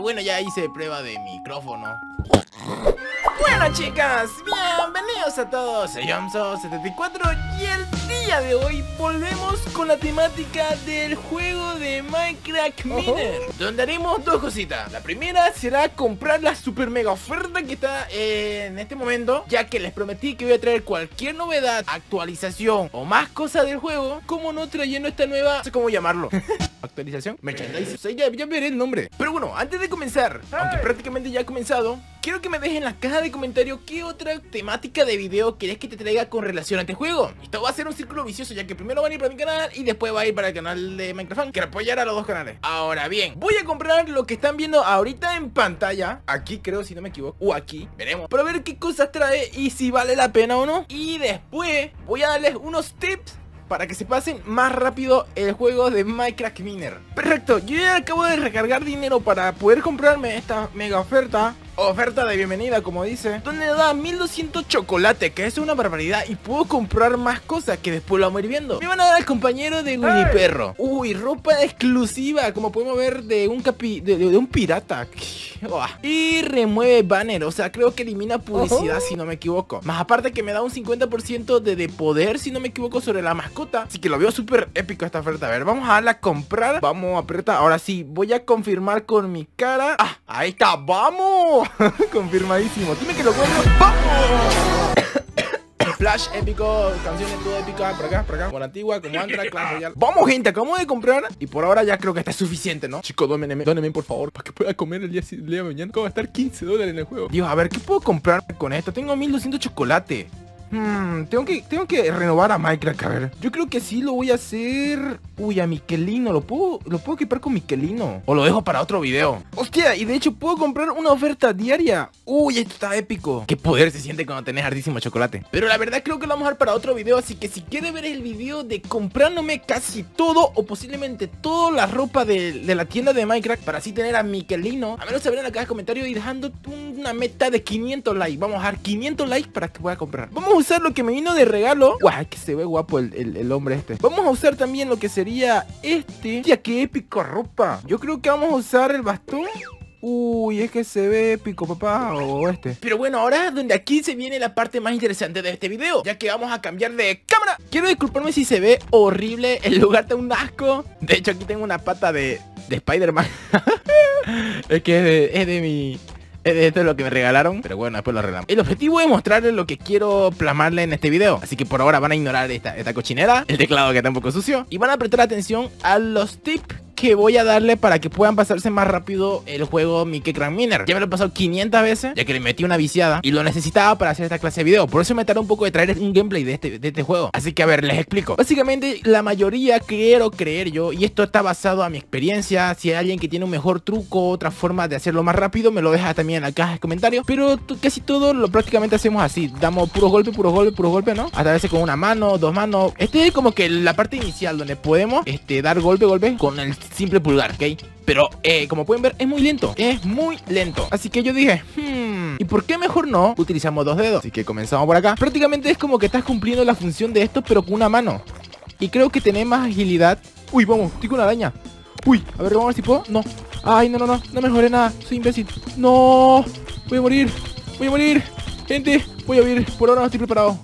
Bueno, ya hice prueba de micrófono. Bueno, chicas, bienvenidos a todos. Soy Omzo74 y el día de hoy volvemos con la temática del juego de Minecraft Miner, donde haremos dos cositas. La primera será comprar la super mega oferta que está en este momento, ya que les prometí que voy a traer cualquier novedad, actualización o más cosas del juego. Como no trayendo esta nueva, no sé cómo llamarlo. ¿Actualización? Merchandise. O sea, ya veré el nombre. Pero bueno, antes de comenzar, aunque prácticamente ya ha comenzado, quiero que me dejen en la caja de comentarios qué otra temática de video querés que te traiga con relación a este juego. Esto va a ser un círculo vicioso, ya que primero van a ir para mi canal y después va a ir para el canal de Minecraft, que apoyará a los dos canales. Ahora bien, voy a comprar lo que están viendo ahorita en pantalla, aquí creo si no me equivoco, o aquí, veremos, para ver qué cosas trae y si vale la pena o no. Y después voy a darles unos tips para que se pasen más rápido el juego de Minecraft Miner. Perfecto, yo ya acabo de recargar dinero para poder comprarme esta mega oferta. Oferta de bienvenida, como dice, donde da 1200 chocolate, que es una barbaridad. Y puedo comprar más cosas que después lo vamos a ir viendo. Me van a dar al compañero de Willy Perro. Uy, ropa exclusiva, como podemos ver, de un pirata. Y remueve banner, o sea, creo que elimina publicidad, si no me equivoco. Más aparte que me da un 50% de poder, si no me equivoco, sobre la mascota. Así que lo veo súper épico esta oferta. A ver, vamos a darla a comprar. Vamos a apretar, ahora sí, voy a confirmar con mi cara. Ah, ahí está, vamos. Confirmadísimo, dime que lo cuento. ¡Vamos! Flash épico, canciones todo épicas. Por acá, como antigua, como Antra, Clash Royale. Vamos, gente, acabamos de comprar y por ahora ya creo que está suficiente, ¿no? Chicos, dónenme por favor, para que pueda comer el día de mañana. ¿Cómo va a estar $15 en el juego? Dios, a ver, ¿qué puedo comprar con esto? Tengo 1200 chocolate. Tengo que renovar a Minecraft, a ver. Yo creo que sí lo voy a hacer. Uy, a Mikelino, lo puedo equipar con Mikelino. O lo dejo para otro video. Hostia, y de hecho puedo comprar una oferta diaria. Uy, esto está épico. Qué poder se siente cuando tenés hartísimo chocolate. Pero la verdad creo que lo vamos a dejar para otro video. Así que si quieres ver el video de comprándome casi todo o posiblemente toda la ropa de la tienda de Minecraft, para así tener a Mikelino, a menos saber en la caja de comentarios y dejando una meta de 500 likes. Vamos a dejar 500 likes para que pueda comprar. Vamos a usar lo que me vino de regalo. Guau, que se ve guapo el hombre este. Vamos a usar también lo que sería este. Ya, qué épico ropa. Yo creo que vamos a usar el bastón. Uy, es que se ve épico, papá, o este. Pero bueno, ahora es donde aquí se viene la parte más interesante de este video, ya que vamos a cambiar de cámara. Quiero disculparme si se ve horrible, el lugar está un asco. De hecho, aquí tengo una pata de Spider-Man. Es que es de mi... Esto es lo que me regalaron, pero bueno, después lo arreglamos. El objetivo es mostrarles lo que quiero plasmarle en este video. Así que por ahora van a ignorar esta cochinera, el teclado que está un poco sucio, y van a prestar atención a los tips que voy a darle para que puedan pasarse más rápido el juego Minecraft Miner. Ya me lo he pasado 500 veces, ya que le metí una viciada y lo necesitaba para hacer esta clase de video. Por eso me tardó un poco de traer un gameplay de este juego. Así que a ver, les explico. Básicamente la mayoría, quiero creer yo, y esto está basado a mi experiencia. Si hay alguien que tiene un mejor truco, otra forma de hacerlo más rápido, me lo deja también en la caja de comentarios. Pero casi todo lo prácticamente hacemos así. Damos puros golpes, ¿no? Hasta a veces con una mano, dos manos. Este es como que la parte inicial donde podemos dar golpe con el simple pulgar, ¿ok? Pero como pueden ver, es muy lento. Es muy lento. Así que yo dije, ¿y por qué mejor no utilizamos dos dedos? Así que comenzamos por acá. Prácticamente es como que estás cumpliendo la función de esto, pero con una mano. Y creo que tenés más agilidad. Uy, vamos, estoy con una araña. Uy, a ver, vamos a ver si puedo. No. Ay, no. No mejoré nada. Soy imbécil. No. Voy a morir. Gente, voy a morir. Por ahora no estoy preparado.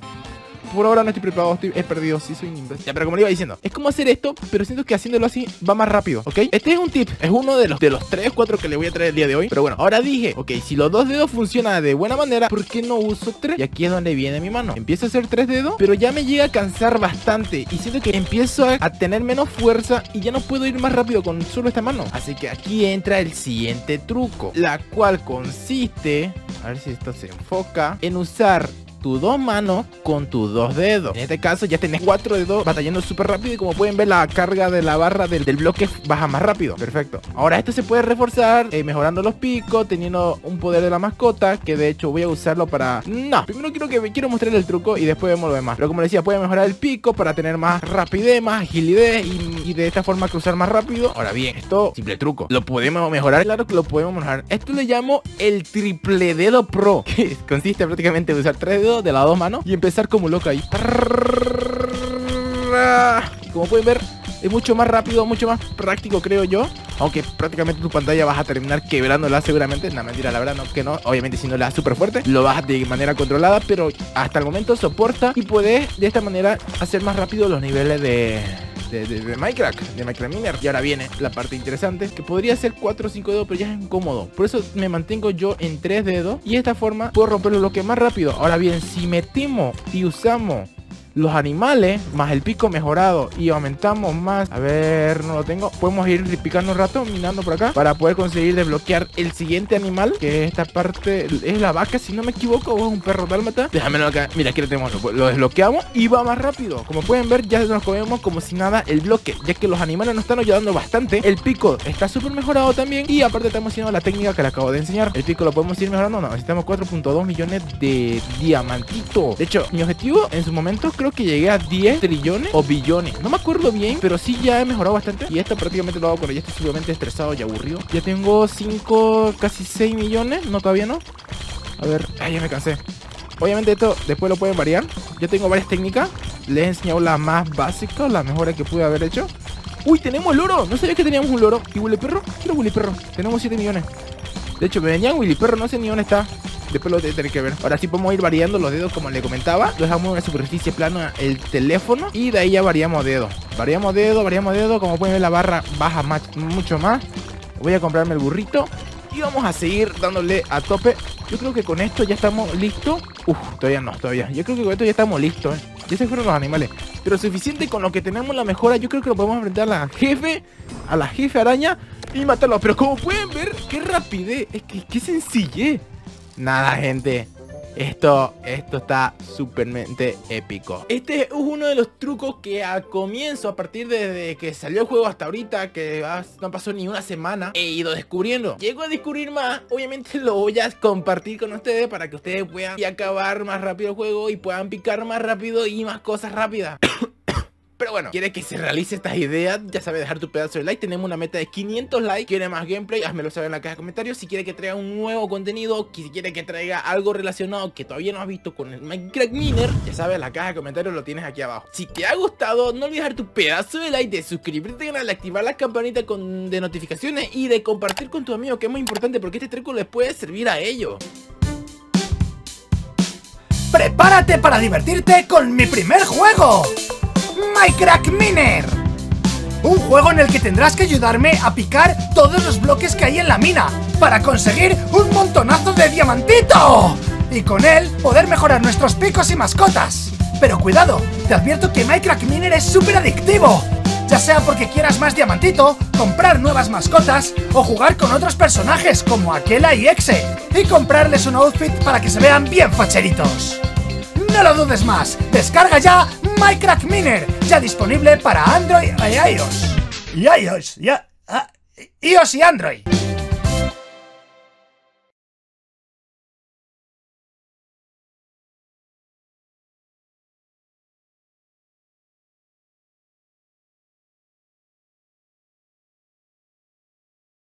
He perdido, sí, soy un imbécil. Ya, pero como le iba diciendo, es como hacer esto, pero siento que haciéndolo así va más rápido, ¿ok? Este es un tip, es uno de los 3, 4 que le voy a traer el día de hoy. Pero bueno, ahora dije, ok, si los dos dedos funcionan de buena manera, ¿por qué no uso 3? Y aquí es donde viene mi mano. Empiezo a hacer 3 dedos, pero ya me llega a cansar bastante y siento que empiezo a tener menos fuerza y ya no puedo ir más rápido con solo esta mano. Así que aquí entra el siguiente truco, la cual consiste, a ver si esto se enfoca, en usar tus dos manos con tus dos dedos. En este caso ya tenés 4 dedos batallando súper rápido, y como pueden ver, la carga de la barra del bloque baja más rápido. Perfecto. Ahora esto se puede reforzar mejorando los picos, teniendo un poder de la mascota, que de hecho voy a usarlo para... No, primero quiero mostrar el truco y después vemos lo demás. Pero como les decía, puede mejorar el pico para tener más rapidez, más agilidad y de esta forma cruzar más rápido. Ahora bien, esto simple truco, lo podemos mejorar. Claro que lo podemos mejorar. Esto le llamo el triple dedo pro, que consiste prácticamente en usar 3 dedos de las dos manos y empezar como loco ahí. Como pueden ver, es mucho más rápido, mucho más práctico, creo yo. Aunque prácticamente tu pantalla vas a terminar quebrándola seguramente. No, mentira, la verdad no, que no. Obviamente si no la das súper fuerte, lo bajas de manera controlada, pero hasta el momento soporta y puedes de esta manera hacer más rápido los niveles de Minecraft, de Minecraft Miner. Y ahora viene la parte interesante, que podría ser 4 o 5 dedos, pero ya es incómodo. Por eso me mantengo yo en 3 dedos y de esta forma puedo romper los bloques más rápido. Ahora bien, si metemos y usamos los animales, más el pico mejorado y aumentamos más, a ver, no lo tengo, podemos ir picando un rato, minando por acá, para poder conseguir desbloquear el siguiente animal, que esta parte es la vaca, si no me equivoco, o es un perro dálmata. Déjamelo acá, mira, aquí lo tenemos, lo desbloqueamos y va más rápido. Como pueden ver, ya nos comemos como si nada el bloque, ya que los animales nos están ayudando bastante. El pico está súper mejorado también, y aparte estamos haciendo la técnica que le acabo de enseñar. El pico lo podemos ir mejorando, no, necesitamos 4.2 millones de diamantitos. De hecho, mi objetivo en su momento, creo que llegué a 10 trillones o billones, no me acuerdo bien, pero sí ya he mejorado bastante. Y esto prácticamente lo hago cuando ya estoy simplemente estresado y aburrido. Ya tengo 5, casi 6 millones, no, todavía no. A ver, ay, ya me cansé. Obviamente esto después lo pueden variar. Yo tengo varias técnicas, les he enseñado la más básica, la mejor que pude haber hecho. Uy, tenemos el oro, no sabía que teníamos un loro. ¿Y Willy Perro? Quiero Willy Perro, tenemos 7 millones. De hecho, me venían Willy Perro, no sé ni dónde está. Después lo tendré que ver. Ahora sí podemos ir variando los dedos, como les comentaba. Dejamos en una superficie plana el teléfono y de ahí ya variamos dedos. Variamos dedos, variamos dedos. Como pueden ver, la barra baja más, mucho más. Voy a comprarme el burrito y vamos a seguir dándole a tope. Yo creo que con esto ya estamos listos. Uf, todavía no, todavía. Yo creo que con esto ya estamos listos, ¿eh? Ya se fueron los animales, pero suficiente con lo que tenemos la mejora. Yo creo que lo podemos enfrentar a la jefe araña y matarlo. Pero como pueden ver, qué rapidez. Es que qué sencillez. Nada, gente, esto está supermente épico. Este es uno de los trucos que al comienzo, a partir desde que salió el juego hasta ahorita, que no pasó ni una semana, he ido descubriendo. Llego a descubrir más, obviamente lo voy a compartir con ustedes para que ustedes puedan y acabar más rápido el juego y puedan picar más rápido y más cosas rápidas. Pero bueno, ¿quieres que se realice estas ideas? Ya sabes, dejar tu pedazo de like. Tenemos una meta de 500 likes. ¿Quieres más gameplay? Házmelo saber en la caja de comentarios. Si quieres que traiga un nuevo contenido, si quieres que traiga algo relacionado que todavía no has visto con el Minecraft Miner, ya sabes, la caja de comentarios lo tienes aquí abajo. Si te ha gustado, no olvides dejar tu pedazo de like, de suscribirte al canal, de activar la campanita de notificaciones y de compartir con tus amigos, que es muy importante porque este truco les puede servir a ellos. ¡Prepárate para divertirte con mi primer juego! Minecraft Miner, un juego en el que tendrás que ayudarme a picar todos los bloques que hay en la mina para conseguir un montonazo de diamantito y con él poder mejorar nuestros picos y mascotas. Pero cuidado, te advierto que Minecraft Miner es súper adictivo, ya sea porque quieras más diamantito, comprar nuevas mascotas o jugar con otros personajes como Aquela y Exe y comprarles un outfit para que se vean bien facheritos. No lo dudes más, descarga ya Minecraft Miner, ya disponible para Android y iOS. Y iOS, ya. iOS y Android.